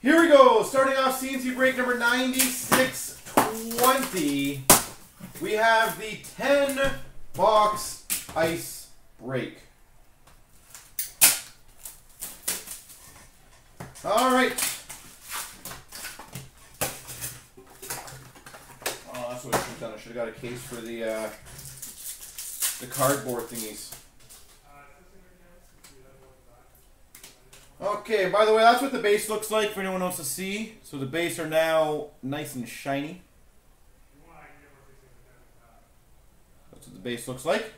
Here we go. Starting off CNC break number 9620. We have the 10-box ice break. All right. Oh, that's what I should have done. I should have got a case for the cardboard thingies. Okay, by the way, that's what the base looks like for anyone else to see. So the base are now nice and shiny. That's what the base looks like.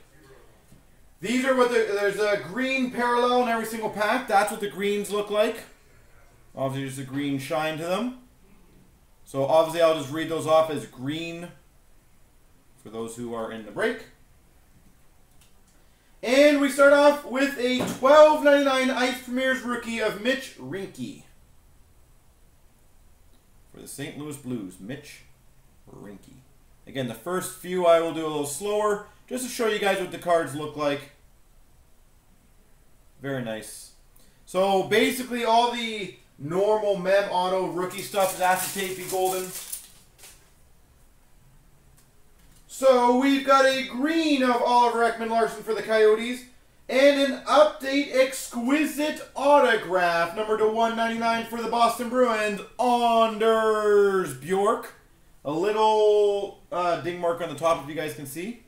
These are what there's a green parallel in every single pack. That's what the greens look like. Obviously, there's a green shine to them. So obviously, I'll just read those off as green for those who are in the break. And we start off with a $12.99 Ice Premier's rookie of Mitch Rinke. For the St. Louis Blues, Mitch Rinke. Again, the first few I will do a little slower, just to show you guys what the cards look like. Very nice. So basically all the normal Mem Auto rookie stuff is acetate golden. So we've got a green of Oliver Ekman-Larsson for the Coyotes and an update exquisite autograph, number /199 for the Boston Bruins, Anders Bjork. A little ding mark on the top if you guys can see.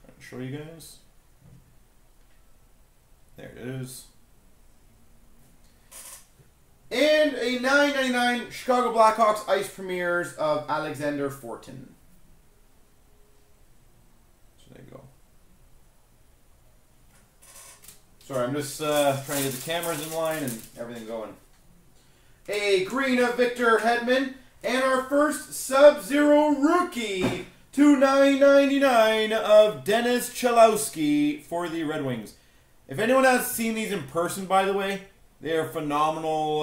Trying to show you guys. There it is. And a $9.99 Chicago Blackhawks Ice Premiers of Alexander Fortin. Sorry, I'm just trying to get the cameras in line and everything going. A green of Victor Hedman. And our first Sub-Zero rookie, $9.99 of Dennis Chelauzky for the Red Wings. If anyone has seen these in person, by the way, they are phenomenal.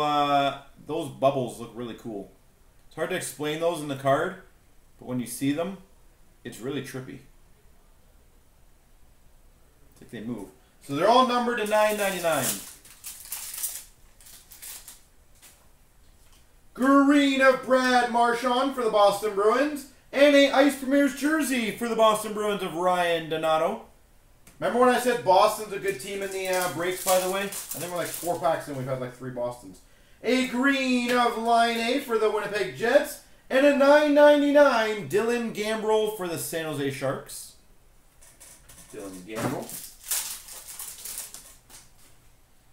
Those bubbles look really cool. It's hard to explain those in the card, but when you see them, it's really trippy. It's like they move. So they're all numbered to $9.99. Green of Brad Marchand for the Boston Bruins. And a Ice Premier's jersey for the Boston Bruins of Ryan Donato. Remember when I said Boston's a good team in the breaks, by the way? I think we're like 4 packs in. We've had like 3 Bostons. A green of Line A for the Winnipeg Jets. And a $9.99 Dylan Gambrell for the San Jose Sharks. Dylan Gambrell.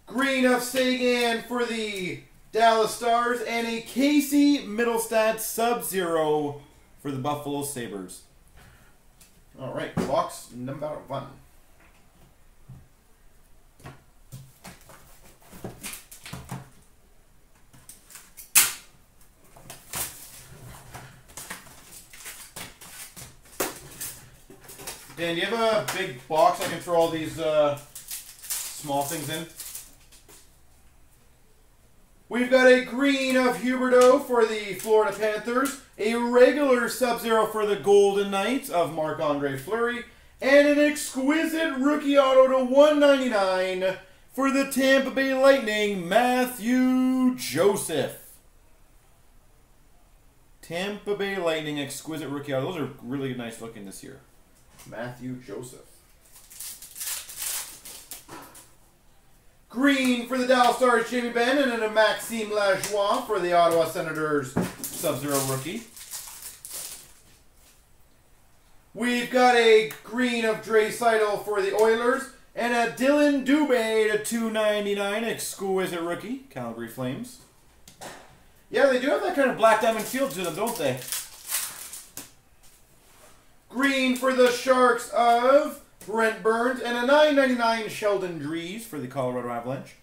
Green of Seguin for the Dallas Stars, and a Casey Mittelstadt Sub-Zero for the Buffalo Sabres. All right, box number 1. Dan, do you have a big box I can throw all these small things in? We've got a green of Huberto for the Florida Panthers, a regular Sub-Zero for the Golden Knights of Marc-Andre Fleury, and an exquisite rookie auto to $199 for the Tampa Bay Lightning, Matthew Joseph. Tampa Bay Lightning exquisite rookie auto. Those are really nice looking this year. Matthew Joseph. Green for the Dallas Stars, Jamie Benn, and then a Maxime Lajoie for the Ottawa Senators Sub-Zero rookie. We've got a green of Dre Seidel for the Oilers, and a Dylan Dubé to $2.99 exquisite rookie, Calgary Flames. Yeah, they do have that kind of black diamond feel to them, don't they? Green for the Sharks of Brent Burns, and a $9.99 Sheldon Drees for the Colorado Avalanche.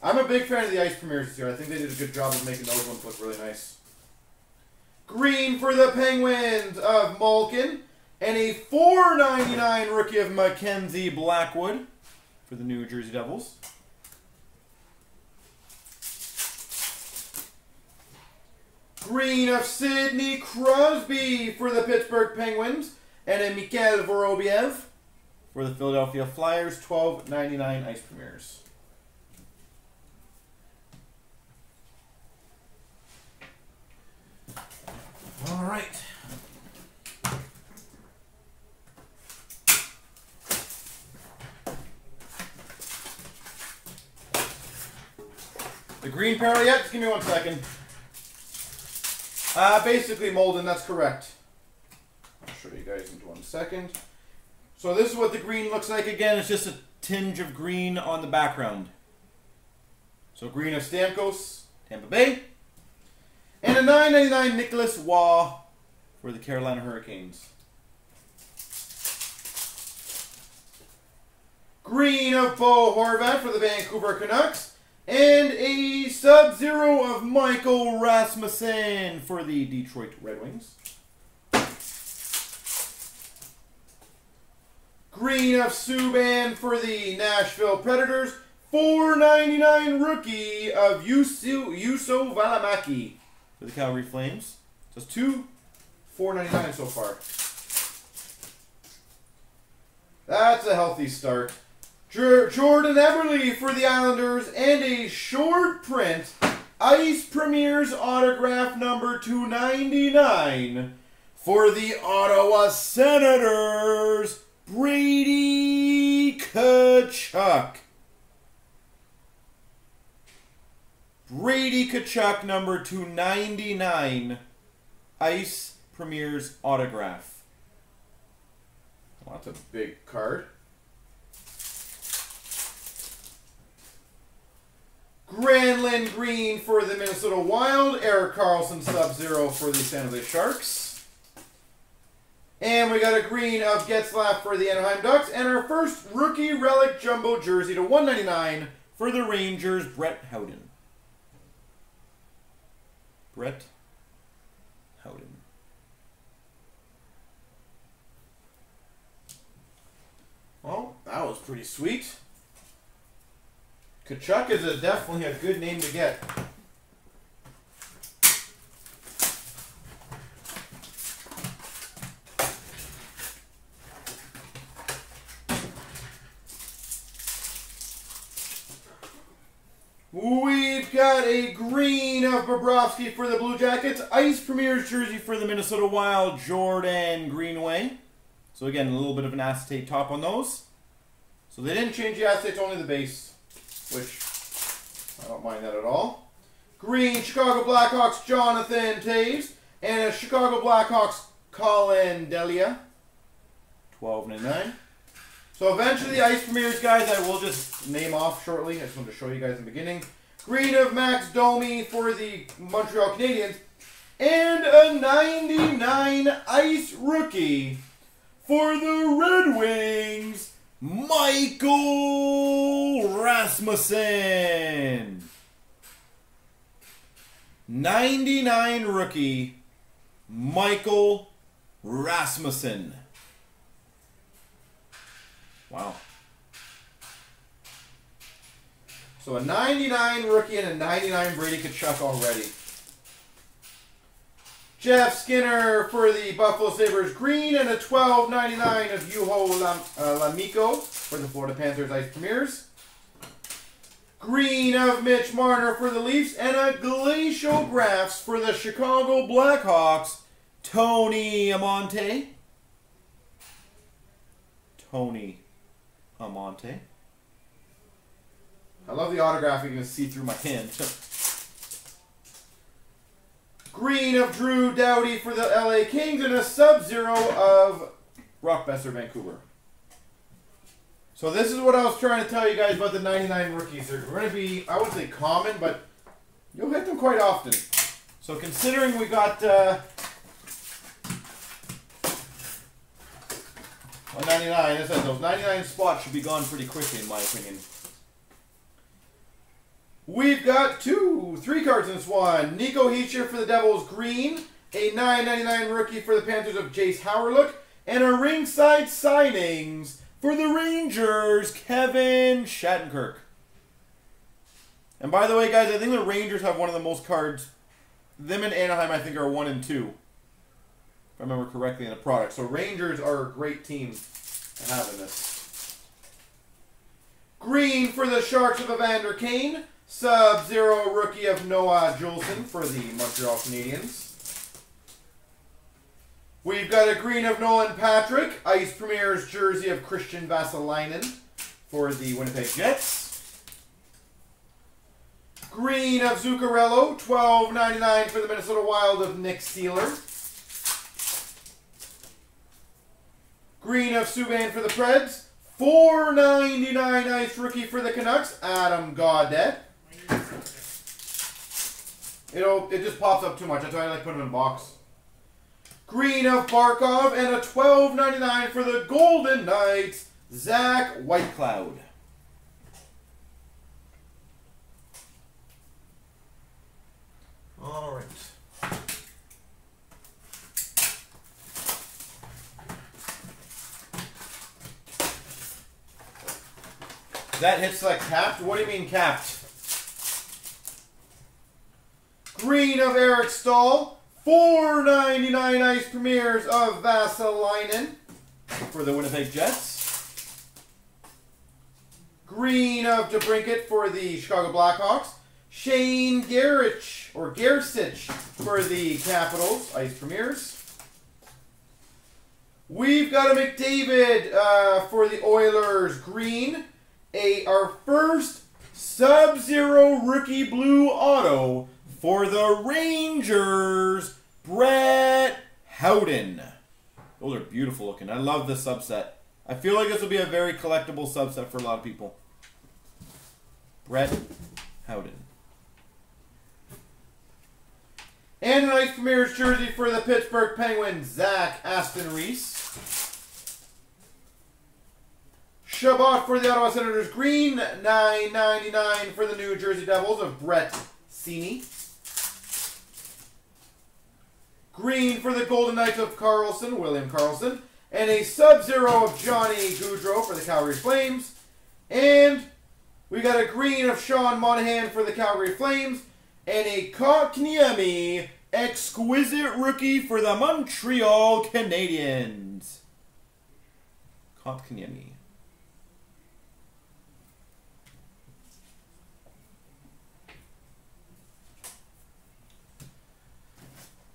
I'm a big fan of the Ice Premiers this year. I think they did a good job of making those ones look really nice. Green for the Penguins of Malkin, and a $4.99 rookie of Mackenzie Blackwood for the New Jersey Devils. Green of Sidney Crosby for the Pittsburgh Penguins, and a Mikhail Vorobiev for the Philadelphia Flyers, $12.99 Ice Premiers. The green parallel, yep, just give me 1 second. Basically, Molden, that's correct. I'll show you guys in 1 second. So this is what the green looks like again. It's just a tinge of green on the background. So green of Stamkos, Tampa Bay. And a $9.99 Nicholas Waugh for the Carolina Hurricanes. Green of Bo Horvat for the Vancouver Canucks. And a Sub-Zero of Michael Rasmussen for the Detroit Red Wings. Green of Subban for the Nashville Predators. $4.99 rookie of Juuso Välimäki for the Calgary Flames. So it's two $4.99 so far. That's a healthy start. Jordan Eberle for the Islanders and a short print Ice Premier's autograph number 299 for the Ottawa Senators, Brady Tkachuk. Brady Tkachuk number 299 Ice Premier's autograph. Well, that's a big card. Granlund green for the Minnesota Wild. Eric Carlson Sub-Zero for the San Jose Sharks. And we got a green of Getzlaf for the Anaheim Ducks. And our first rookie relic jumbo jersey to 199 for the Rangers, Brett Howden. Brett Howden. Well, that was pretty sweet. Tkachuk is definitely a good name to get. We've got a green of Bobrovsky for the Blue Jackets. Ice Premier's jersey for the Minnesota Wild, Jordan Greenway. So again, a little bit of an acetate top on those. So they didn't change the acetate, only the base, which I don't mind that at all. Green, Chicago Blackhawks, Jonathan Toews. And a Chicago Blackhawks, Colin Delia. $12.99. So eventually the Ice Premiers, guys, I will just name off shortly. I just wanted to show you guys in the beginning. Green of Max Domi for the Montreal Canadiens. And a 99 Ice rookie for the Red Wings, Michael Rasmussen. 99 rookie, Michael Rasmussen. Wow. So a 99 rookie and a 99 Brady Tkachuk already. Jeff Skinner for the Buffalo Sabres green and a $12.99 of Juho Lamico for the Florida Panthers Ice Premiers. Green of Mitch Marner for the Leafs and a Glacial Graphs for the Chicago Blackhawks, Tony Amonte. Tony Amonte. I love the autograph. You can see through my hand. Green of Drew Doughty for the LA Kings and a Sub-Zero of Rockbesser Vancouver. So this is what I was trying to tell you guys about the 99 rookies. They're going to be, I wouldn't say common, but you'll hit them quite often. So considering we got well, 99, as I said, those 99 spots should be gone pretty quickly in my opinion. We've got three cards in this one. Nico Hischier for the Devils green, a $9.99 rookie for the Panthers of Jace Howerlook, and a ringside signings for the Rangers, Kevin Shattenkirk. And by the way, guys, I think the Rangers have one of the most cards. Them and Anaheim, I think, are 1 and 2, if I remember correctly, in the product. So Rangers are a great team to have in this. Green for the Sharks of Evander Kane. Sub-Zero rookie of Noah Juulsen for the Montreal Canadiens. We've got a green of Nolan Patrick. Ice Premier's jersey of Christian Vasilinen for the Winnipeg Jets. Green of Zuccarello, $12.99 for the Minnesota Wild of Nick Seeler. Green of Subban for the Preds, $4.99 nice rookie for the Canucks, Adam Gaudette. It just pops up too much. That's why I like put them in a box. Green of Barkov and a $12.99 for the Golden Knights, Zach Whitecloud. All right. That hits like capped? What do you mean capped? Green of Eric Staal. $4.99 Ice Premiers of Vasilinen for the Winnipeg Jets. Green of DeBrincat for the Chicago Blackhawks. Shane Garrich, or Gersich, for the Capitals, Ice Premiers. We've got a McDavid for the Oilers, green. Our first Sub-Zero Rookie Blue Auto for the Rangers, Brett Howden. Those are beautiful looking. I love this subset. I feel like this will be a very collectible subset for a lot of people. Brett Howden. And an Ice Premier's jersey for the Pittsburgh Penguins, Zach Aston Reese. Shabbat for the Ottawa Senators, green, $9.99 for the New Jersey Devils of Brett Cini. Green for the Golden Knights of Carlson, William Carlson. And a Sub-Zero of Johnny Gaudreau for the Calgary Flames. And we got a green of Sean Monahan for the Calgary Flames. And a Kotkaniemi Exquisite Rookie for the Montreal Canadiens. Kotkaniemi.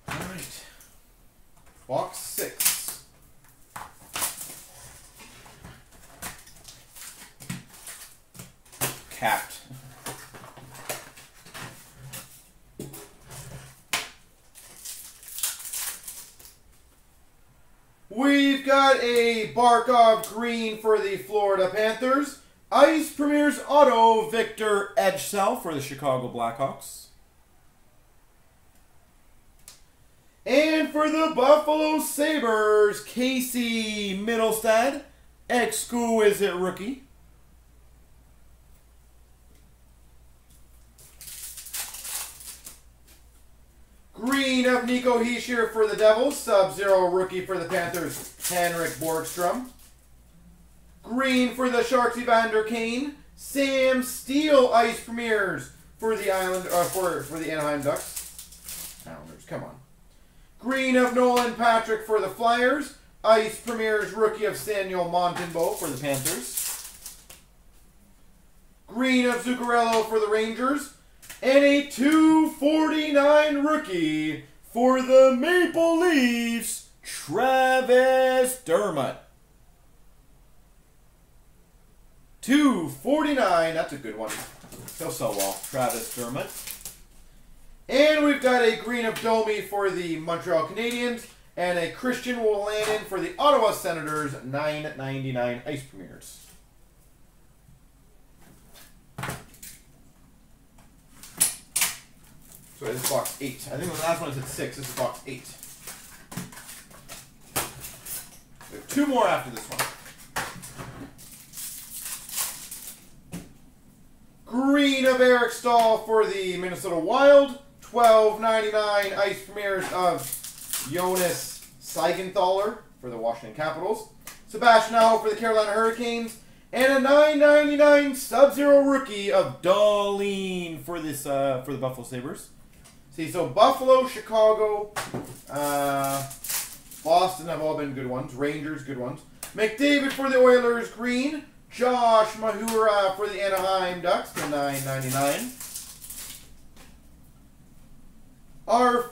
All right. Box 6. Capped. We've got a Barkov green for the Florida Panthers. Ice Premier's auto, Victor Hedman for the Chicago Blackhawks. And for the Buffalo Sabres, Casey Mittelstadt, exquisite rookie. Green of Nico Hischier for the Devils, Sub-Zero rookie for the Panthers, Henrik Borgstrom. Green for the Sharks, Evander Kane. Sam Steele, Ice Premiers for the for the Anaheim Ducks. Islanders, come on. Green of Nolan Patrick for the Flyers. Ice Premier's rookie of Samuel Montembeau for the Panthers. Green of Zuccarello for the Rangers. And a $2.49 rookie for the Maple Leafs, Travis Dermott. $2.49, that's a good one. He'll sell well, Travis Dermott. And we've got a green of Domi for the Montreal Canadiens and a Christian Wolanin for the Ottawa Senators, $9.99 Ice Premiers. Sorry, this is box 8. I think the last one is at 6. This is box 8. We have two more after this one. Green of Eric Staal for the Minnesota Wild. $12.99 Ice Premiers of Jonas Seigenthaler for the Washington Capitals. Sebastian Aho for the Carolina Hurricanes. And a $9.99 Sub-Zero rookie of Darlene for this for the Buffalo Sabres. See, so Buffalo, Chicago, Boston have all been good ones. Rangers, good ones. McDavid for the Oilers, green. Josh Mahura for the Anaheim Ducks for $9.99. Our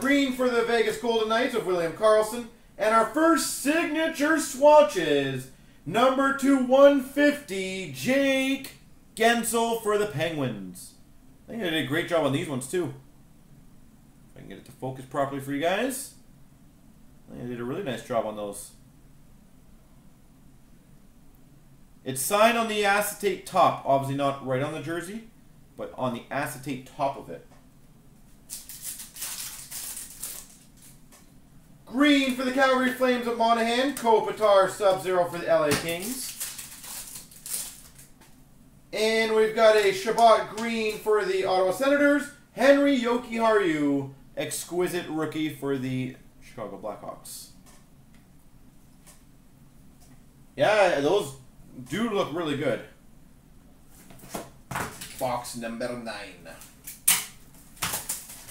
green for the Vegas Golden Knights of William Karlsson. And our first signature swatches, number 2/150, Jake Gensel for the Penguins. I think I did a great job on these ones, too. If I can get it to focus properly for you guys. I think I did a really nice job on those. It's signed on the acetate top. Obviously not right on the jersey, but on the acetate top of it. Green for the Calgary Flames of Monahan. Kopitar Sub-Zero for the LA Kings. And we've got a Shabbat Green for the Ottawa Senators. Henry Jokiharju, exquisite rookie for the Chicago Blackhawks. Yeah, those do look really good. Box number 9.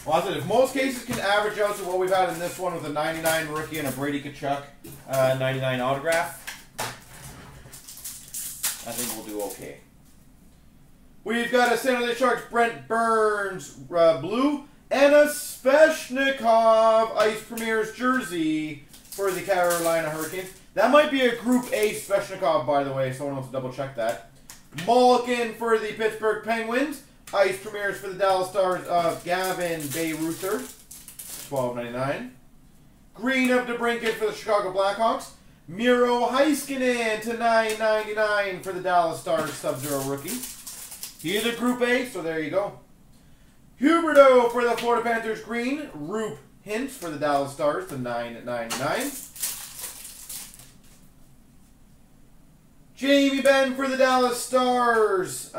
Positive. If most cases can average out to what we've had in this one with a 99 rookie and a Brady Tkachuk 99 autograph, I think we'll do okay. We've got a San Jose Sharks Brent Burns blue and a Sveshnikov Ice Premier's jersey for the Carolina Hurricanes. That might be a Group A Sveshnikov, by the way. Someone wants to double check that. Malkin for the Pittsburgh Penguins. Ice Premier's for the Dallas Stars of Gavin Bayreuther, $12.99. Green of DeBrincat for the Chicago Blackhawks. Miro Heiskanen to $9.99 for the Dallas Stars Sub-Zero rookie. He is a Group A, so there you go. Huberto for the Florida Panthers green. Rupe Hintz for the Dallas Stars to $9.99. Jamie Benn for the Dallas Stars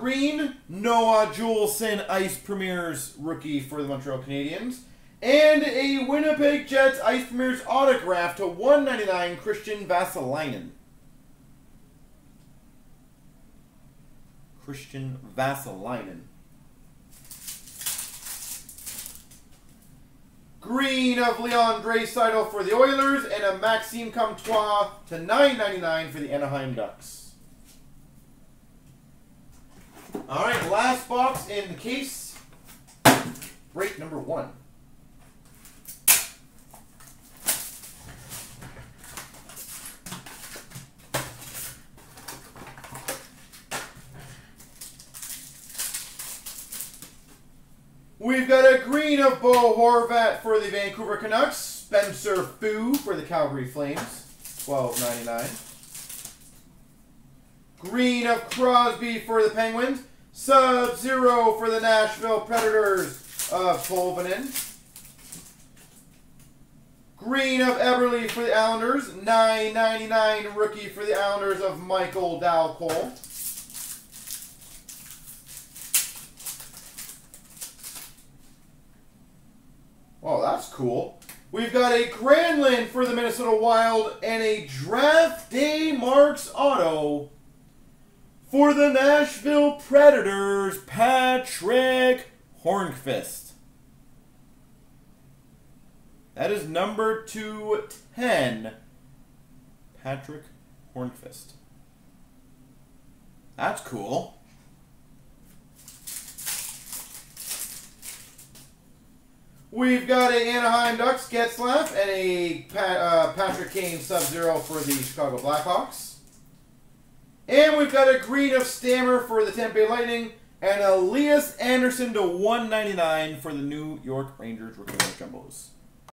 green. Noah Juulsen, Ice Premier's rookie for the Montreal Canadiens. And a Winnipeg Jets Ice Premier's autograph to $1.99, Christian Vasilinen. Christian Vasilinen. Green of Leon Draisaitl for the Oilers and a Maxime Comtois to $9.99 for the Anaheim Ducks. All right, last box in the case. Break number 1. We've got a green of Bo Horvat for the Vancouver Canucks. Spencer Fu for the Calgary Flames, $12.99. Green of Crosby for the Penguins. Sub-Zero for the Nashville Predators of Tolvanen. Green of Eberle for the Islanders. $9.99 rookie for the Islanders of Michael Dalcol. Oh, that's cool. We've got a Granlund for the Minnesota Wild and a Draft Day Marks Auto for the Nashville Predators, Patrick Hornqvist. That is number 210, Patrick Hornqvist. That's cool. We've got an Anaheim Ducks Getzlaf and a Patrick Kane Sub-Zero for the Chicago Blackhawks. And we've got a green of Stammer for the Tampa Bay Lightning and Elias Anderson to $1.99 for the New York Rangers rookie jumbos.